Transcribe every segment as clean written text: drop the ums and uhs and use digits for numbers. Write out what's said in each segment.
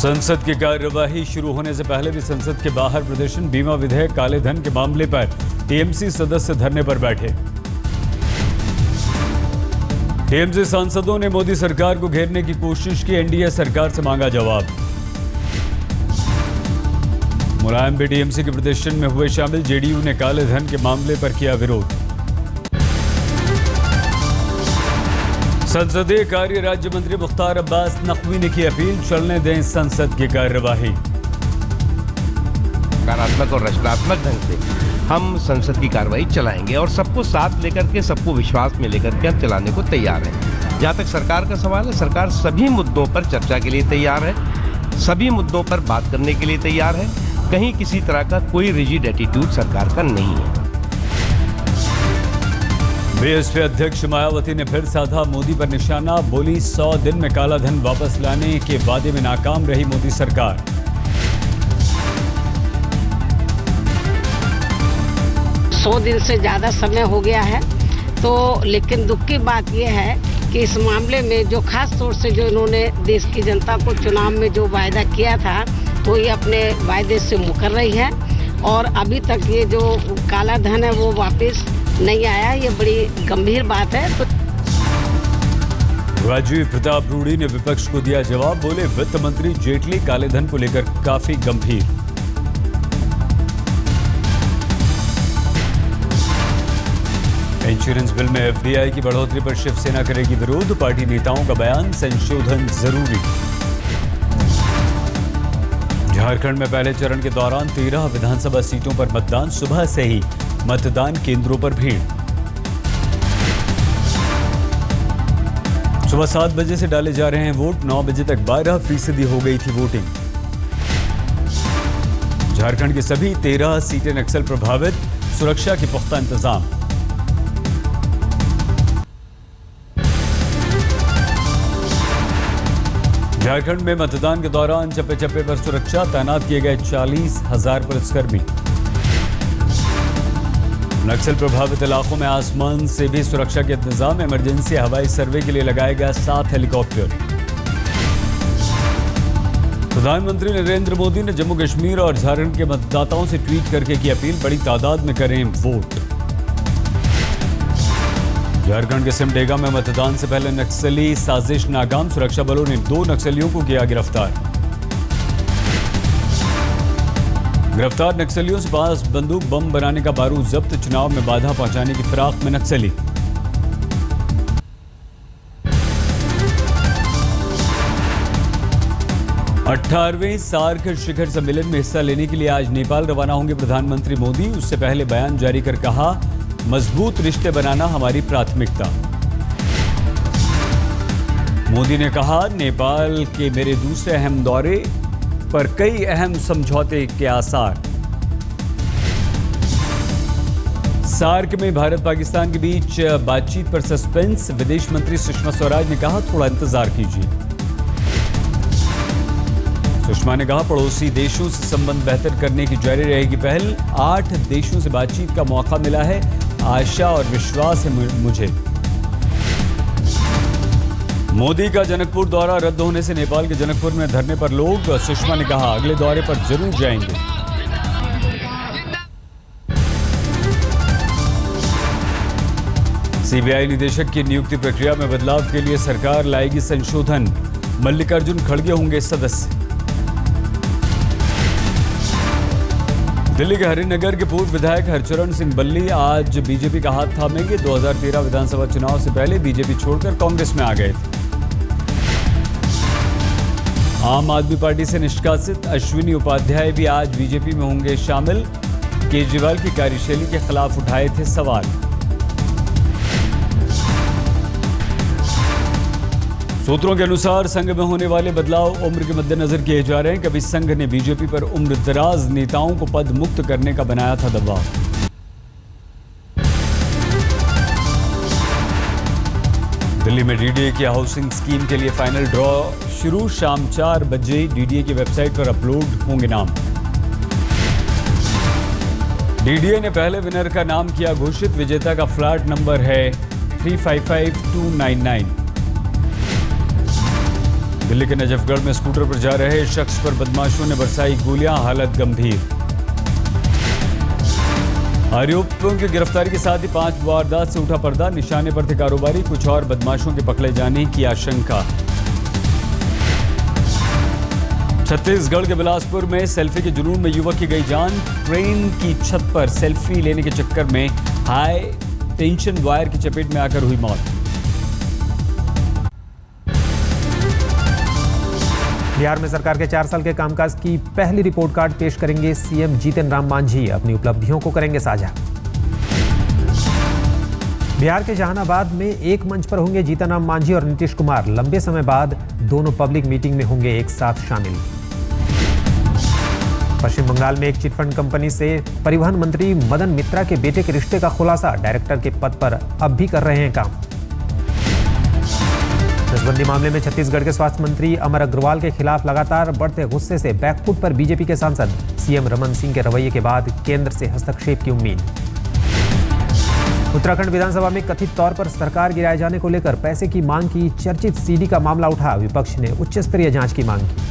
संसद की कार्यवाही शुरू होने से पहले भी संसद के बाहर प्रदर्शन। बीमा विधेयक, काले धन के मामले पर टीएमसी सदस्य धरने पर बैठे। टीएमसी सांसदों ने मोदी सरकार को घेरने की कोशिश की, एनडीए सरकार से मांगा जवाब। मुलायम भी टीएमसी के प्रदर्शन में हुए शामिल, जेडीयू ने काले धन के मामले पर किया विरोध। संसदीय कार्य राज्य मंत्री मुख्तार अब्बास नकवी ने की अपील, चलने दें संसद की कार्यवाही। सकारात्मक और रचनात्मक ढंग से हम संसद की कार्रवाई चलाएंगे और सबको साथ लेकर के, सबको विश्वास में लेकर के हम चलाने को तैयार हैं। जहाँ तक सरकार का सवाल है, सरकार सभी मुद्दों पर चर्चा के लिए तैयार है, सभी मुद्दों पर बात करने के लिए तैयार है। कहीं किसी तरह का कोई रिजिड एटीट्यूड सरकार का नहीं है। बीएसपी अध्यक्ष मायावती ने फिर साधा मोदी पर निशाना, बोली 100 दिन में काला धन वापस लाने के वादे में नाकाम रही मोदी सरकार। सौ दिन से ज्यादा समय हो गया है, तो लेकिन दुख की बात यह है कि इस मामले में जो खास तौर से जो इन्होंने देश की जनता को चुनाव में जो वायदा किया था, तो ये अपने वायदे से मुकर रही है और अभी तक ये जो काला धन है वो वापस नहीं आया। ये बड़ी गंभीर बात है। राजीव प्रताप रूड़ी ने विपक्ष को दिया जवाब, बोले वित्त मंत्री जेटली काले धन को लेकर काफी गंभीर। इंश्योरेंस बिल में एफडीआई की बढ़ोतरी पर शिवसेना करेगी विरोध, पार्टी नेताओं का बयान, संशोधन जरूरी। झारखंड में पहले चरण के दौरान 13 विधानसभा सीटों पर मतदान, सुबह से ही मतदान केंद्रों पर भीड़। सुबह 7 बजे से डाले जा रहे हैं वोट, 9 बजे तक 12% हो गई थी वोटिंग। झारखंड की सभी 13 सीटें नक्सल प्रभावित, सुरक्षा के पुख्ता इंतजाम। झारखंड में मतदान के दौरान चप्पे चप्पे पर सुरक्षा, तैनात किए गए 40,000 पुलिसकर्मी। नक्सल प्रभावित इलाकों में आसमान से भी सुरक्षा के इंतजाम, इमरजेंसी हवाई सर्वे के लिए लगाया गया 7 हेलीकॉप्टर। प्रधानमंत्री नरेंद्र मोदी ने जम्मू कश्मीर और झारखंड के मतदाताओं से ट्वीट करके की अपील, बड़ी तादाद में करें वोट। झारखंड के सिमडेगा में मतदान से पहले नक्सली साजिश नाकाम, सुरक्षा बलों ने 2 नक्सलियों को किया गिरफ्तार। गिरफ्तार नक्सलियों से पास बंदूक, बम बनाने का बारूद जब्त, चुनाव में बाधा पहुंचाने की फिराक में नक्सली। अठारहवें सार्क शिखर सम्मेलन में हिस्सा लेने के लिए आज नेपाल रवाना होंगे प्रधानमंत्री मोदी। उससे पहले बयान जारी कर कहा, मजबूत रिश्ते बनाना हमारी प्राथमिकता। मोदी ने कहा, नेपाल के मेरे दूसरे अहम दौरे पर कई अहम समझौते के आसार। सार्क में भारत पाकिस्तान के बीच बातचीत पर सस्पेंस, विदेश मंत्री सुषमा स्वराज ने कहा, थोड़ा इंतजार कीजिए। सुषमा ने कहा, पड़ोसी देशों से संबंध बेहतर करने की जारी रहेगी पहल, 8 देशों से बातचीत का मौका मिला है, आशा और विश्वास है मुझे। मोदी का जनकपुर दौरा रद्द होने से नेपाल के जनकपुर में धरने पर लोग, सुषमा ने कहा अगले दौरे पर जरूर जाएंगे। सीबीआई निदेशक की नियुक्ति प्रक्रिया में बदलाव के लिए सरकार लाएगी संशोधन, मल्लिकार्जुन खड़गे होंगे सदस्य। दिल्ली के हरिनगर के पूर्व विधायक हरचरण सिंह बल्ली आज बीजेपी का हाथ थामेंगे, 2013 विधानसभा चुनाव से पहले बीजेपी छोड़कर कांग्रेस में आ गए थे। आम आदमी पार्टी से निष्कासित अश्विनी उपाध्याय भी आज बीजेपी में होंगे शामिल, केजरीवाल की कार्यशैली के खिलाफ उठाए थे सवाल। सूत्रों के अनुसार संघ में होने वाले बदलाव उम्र के मद्देनजर किए जा रहे हैं। कभी संघ ने बीजेपी पर उम्रदराज नेताओं को पद मुक्त करने का बनाया था दबाव। दिल्ली में डीडीए की हाउसिंग स्कीम के लिए फाइनल ड्रॉ शुरू, शाम 4 बजे डीडीए की वेबसाइट पर अपलोड होंगे नाम। डीडीए ने पहले विनर का नाम किया घोषित, विजेता का फ्लैट नंबर है 355299। दिल्ली के नजफगढ़ में स्कूटर पर जा रहे शख्स पर बदमाशों ने बरसाई गोलियां, हालत गंभीर। आरोपियों की गिरफ्तारी के साथ ही 5 वारदात से उठा पर्दा, निशाने पर थे कारोबारी, कुछ और बदमाशों के पकड़े जाने की आशंका। छत्तीसगढ़ के बिलासपुर में सेल्फी के जुनून में युवक की गई जान, ट्रेन की छत पर सेल्फी लेने के चक्कर में हाई टेंशन वायर की चपेट में आकर हुई मौत। बिहार में सरकार के 4 साल के कामकाज की पहली रिपोर्ट कार्ड पेश करेंगे सीएम जीतन राम मांझी, अपनी उपलब्धियों को करेंगे साझा। बिहार के जहानाबाद में एक मंच पर होंगे जीतन राम मांझी और नीतीश कुमार, लंबे समय बाद दोनों पब्लिक मीटिंग में होंगे एक साथ शामिल। पश्चिम बंगाल में एक चिटफंड कंपनी से परिवहन मंत्री मदन मित्रा के बेटे के रिश्ते का खुलासा, डायरेक्टर के पद पर अब भी कर रहे हैं काम। नसबंदी मामले में छत्तीसगढ़ के स्वास्थ्य मंत्री अमर अग्रवाल के खिलाफ लगातार बढ़ते गुस्से से बैकफुट पर बीजेपी के सांसद, सीएम रमन सिंह के रवैये के बाद केंद्र से हस्तक्षेप की उम्मीद। उत्तराखंड विधानसभा में कथित तौर पर सरकार गिराए जाने को लेकर पैसे की मांग की, चर्चित सीडी का मामला उठा, विपक्ष ने उच्च स्तरीय जांच की मांग की।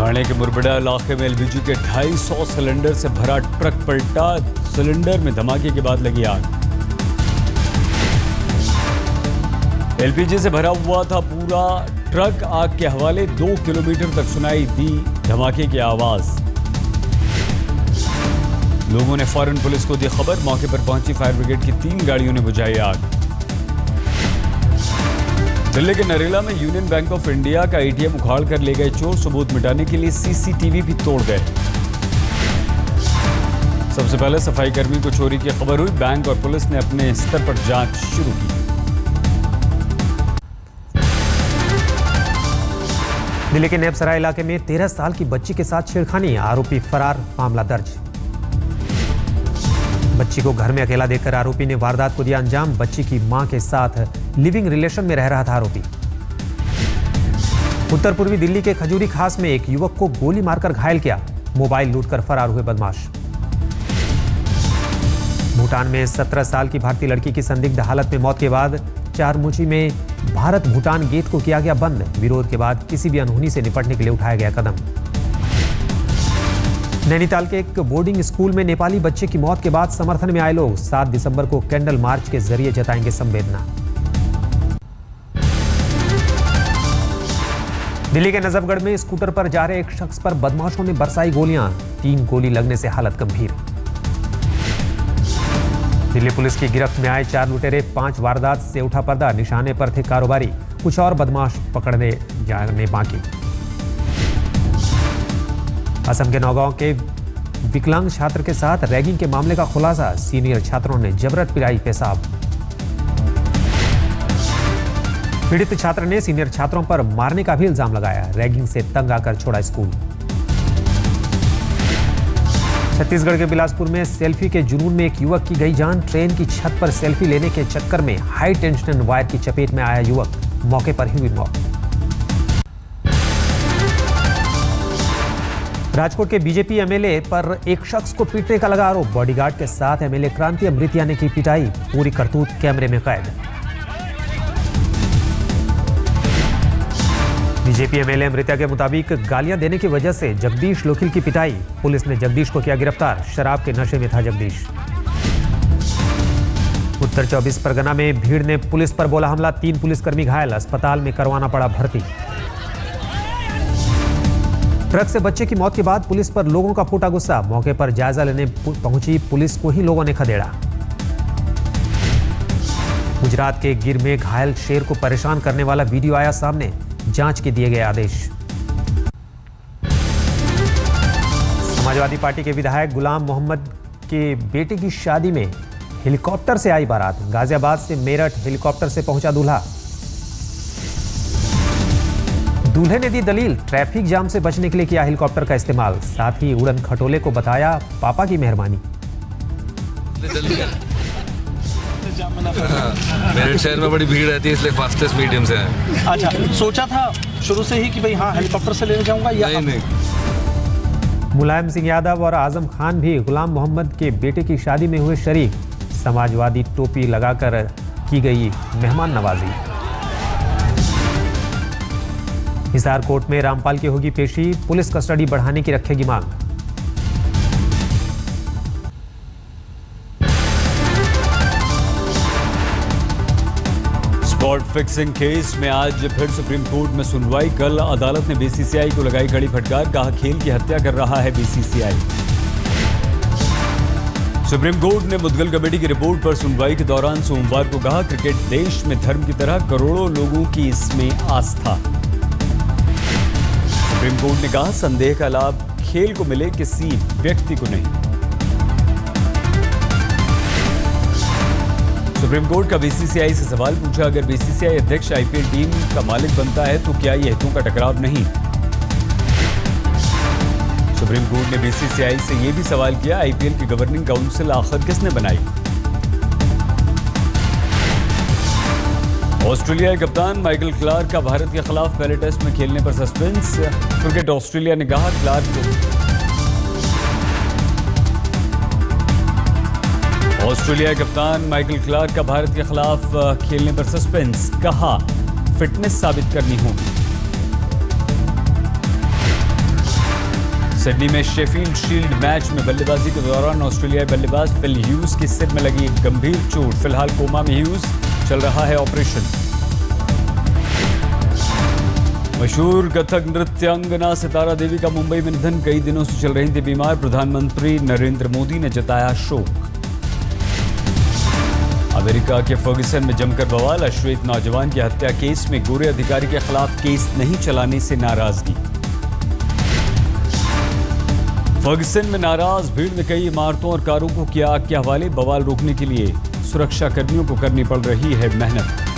थाने के मुरबेड़ा इलाके में एलपीजी के 250 सिलेंडर से भरा ट्रक पलटा, सिलेंडर में धमाके के बाद लगी आग। एलपीजी से भरा हुआ था पूरा ट्रक, आग के हवाले। 2 किलोमीटर तक सुनाई दी धमाके की आवाज। लोगों ने फौरन पुलिस को दी खबर, मौके पर पहुंची फायर ब्रिगेड की 3 गाड़ियों ने बुझाई आग। दिल्ली के नरेला में यूनियन बैंक ऑफ इंडिया का एटीएम उखाड़ कर ले गए चोर, सबूत मिटाने के लिए सीसीटीवी भी तोड़ गए। सबसे पहले सफाई कर्मी को चोरी की खबर हुई, बैंक और पुलिस ने अपने स्तर पर जांच शुरू की। दिल्ली के नैबसराय इलाके में 13 साल की बच्ची के साथ छेड़खानी, आरोपी फरार, मामला दर्ज। बच्ची को घर में अकेला देखकर आरोपी ने वारदात को दिया अंजाम, बच्ची की मां के साथ लिविंग रिलेशन में रह रहा था आरोपी। उत्तर पूर्वी दिल्ली के खजूरी खास में एक युवक को गोली मारकर घायल किया, मोबाइल लूटकर फरार हुए बदमाश। भूटान में 17 साल की भारतीय लड़की की संदिग्ध हालत में मौत के बाद चारमुची में भारत भूटान गेट को किया गया बंद, विरोध के बाद किसी भी अनहोनी से निपटने के लिए उठाया गया कदम। नैनीताल के एक बोर्डिंग स्कूल में नेपाली बच्चे की मौत के बाद समर्थन में आए लोग, 7 दिसंबर को कैंडल मार्च के जरिए जताएंगे संवेदना। दिल्ली के नजफगढ़ में स्कूटर पर जा रहे एक शख्स पर बदमाशों ने बरसाई गोलियां, 3 गोली लगने से हालत गंभीर। दिल्ली पुलिस की गिरफ्त में आए 4 लुटेरे, 5 वारदात से उठा पर्दा, निशाने पर थे कारोबारी, कुछ और बदमाश पकड़ने जाने बाकी। असम के नौगांव के विकलांग छात्र के साथ रैगिंग के मामले का खुलासा, सीनियर छात्रों ने जबरन पिलाई पेशाब। पीड़ित छात्र ने सीनियर छात्रों पर मारने का भी इल्जाम लगाया, रैगिंग से तंग आकर छोड़ा स्कूल। छत्तीसगढ़ के बिलासपुर में सेल्फी के जुनून में एक युवक की गई जान, ट्रेन की छत पर सेल्फी लेने के चक्कर में हाई टेंशन वायर की चपेट में आया युवक, मौके पर ही हुई मौत। राजकोट के बीजेपी एमएलए पर एक शख्स को पीटने का लगा आरोप, बॉडीगार्ड के साथ एमएलए क्रांति अमृतिया ने की पिटाई, पूरी करतूत कैमरे में कैद। बीजेपी एमएलए अमृतिया के मुताबिक गालियां देने की वजह से जगदीश लोखिल की पिटाई, पुलिस ने जगदीश को किया गिरफ्तार, शराब के नशे में था जगदीश। उत्तर 24 परगना में भीड़ ने पुलिस पर बोला हमला, 3 पुलिसकर्मी घायल, अस्पताल में करवाना पड़ा भर्ती। ट्रक से बच्चे की मौत के बाद पुलिस पर लोगों का फूटा गुस्सा, मौके पर जायजा लेने पहुंची पुलिस को ही लोगों ने खदेड़ा। गुजरात के गिर में घायल शेर को परेशान करने वाला वीडियो आया सामने, जांच के दिए गए आदेश। समाजवादी पार्टी के विधायक गुलाम मोहम्मद के बेटे की शादी में हेलीकॉप्टर से आई बारात, गाजियाबाद से मेरठ हेलीकॉप्टर से पहुंचा दूल्हा, दूल्हे ने दी दलील, ट्रैफिक जाम से बचने के लिए किया हेलीकॉप्टर का इस्तेमाल, साथ ही उड़न खटोले को बताया पापा की मेहरबानी। मेरठ शहर में बड़ी भीड़ रहती है इसलिए फास्टेस्ट मीडियम से है। अच्छा, सोचा था शुरू से ही कि भाई हाँ हेलीकॉप्टर से लेने जाऊंगा या नहीं। मुलायम सिंह यादव और आजम खान भी गुलाम मोहम्मद के बेटे की शादी में हुए शरीक, समाजवादी टोपी लगाकर की गई मेहमान नवाजी। हिसार कोर्ट में रामपाल की होगी पेशी, पुलिस कस्टडी बढ़ाने की रखेगी मांग। स्पॉट फिक्सिंग केस में आज फिर सुप्रीम कोर्ट में सुनवाई। कल अदालत ने बीसीसीआई को लगाई कड़ी फटकार, कहा खेल की हत्या कर रहा है बीसीसीआई। सुप्रीम कोर्ट ने मुदगल कमेटी की रिपोर्ट पर सुनवाई के दौरान सोमवार को कहा, क्रिकेट देश में धर्म की तरह करोड़ों लोगों की इसमें आस्था। सुप्रीम कोर्ट ने कहा संदेह का लाभ खेल को मिले, किसी व्यक्ति को नहीं। सुप्रीम कोर्ट का बीसीसीआई से सवाल पूछा, अगर बीसीसीआई अध्यक्ष आईपीएल टीम का मालिक बनता है तो क्या ये हितों का टकराव नहीं। सुप्रीम कोर्ट ने बीसीसीआई से यह भी सवाल किया, आईपीएल की गवर्निंग काउंसिल आखिर किसने बनाई। ऑस्ट्रेलियाई कप्तान माइकल क्लार्क का भारत के खिलाफ पहले टेस्ट में खेलने पर सस्पेंस, क्रिकेट ऑस्ट्रेलिया ने कहा क्लार्क को। ऑस्ट्रेलियाई कप्तान माइकल क्लार्क का भारत के खिलाफ खेलने पर सस्पेंस, कहा फिटनेस साबित करनी होगी। सिडनी में शेफिल्ड शील्ड मैच में बल्लेबाजी के दौरान ऑस्ट्रेलियाई बल्लेबाज फिल ह्यूज की सिर में लगी गंभीर चोट, फिलहाल कोमा में ह्यूज, चल रहा है ऑपरेशन। मशहूर कथक नृत्यांगना सितारा देवी का मुंबई में निधन, कई दिनों से चल रही थी बीमार। प्रधानमंत्री नरेंद्र मोदी ने जताया शोक। अमेरिका के फर्गसन में जमकर बवाल, अश्वेत नौजवान की हत्या केस में गोरे अधिकारी के खिलाफ केस नहीं चलाने से नाराजगी। फर्गसन में नाराज भीड़ ने कई इमारतों और कारों को किया आग के हवाले, बवाल रोकने के लिए सुरक्षाकर्मियों को करनी पड़ रही है मेहनत।